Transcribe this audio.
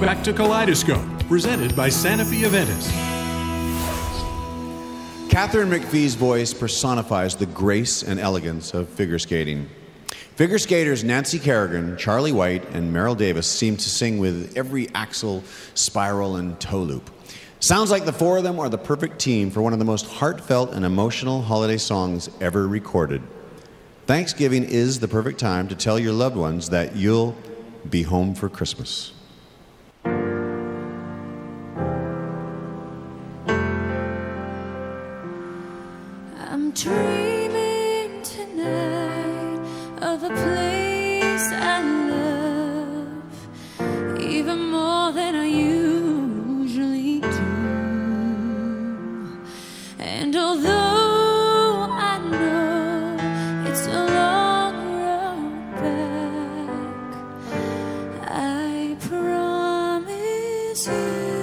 Welcome back to Kaleidoscope, presented by Sanofi Aventis. Catherine McPhee's voice personifies the grace and elegance of figure skating. Figure skaters Nancy Kerrigan, Charlie White, and Meryl Davis seem to sing with every axle, spiral, and toe loop. Sounds like the four of them are the perfect team for one of the most heartfelt and emotional holiday songs ever recorded. Thanksgiving is the perfect time to tell your loved ones that you'll be home for Christmas. I'm dreaming tonight of a place I love even more than I usually do. And although I know it's a long road back, I promise you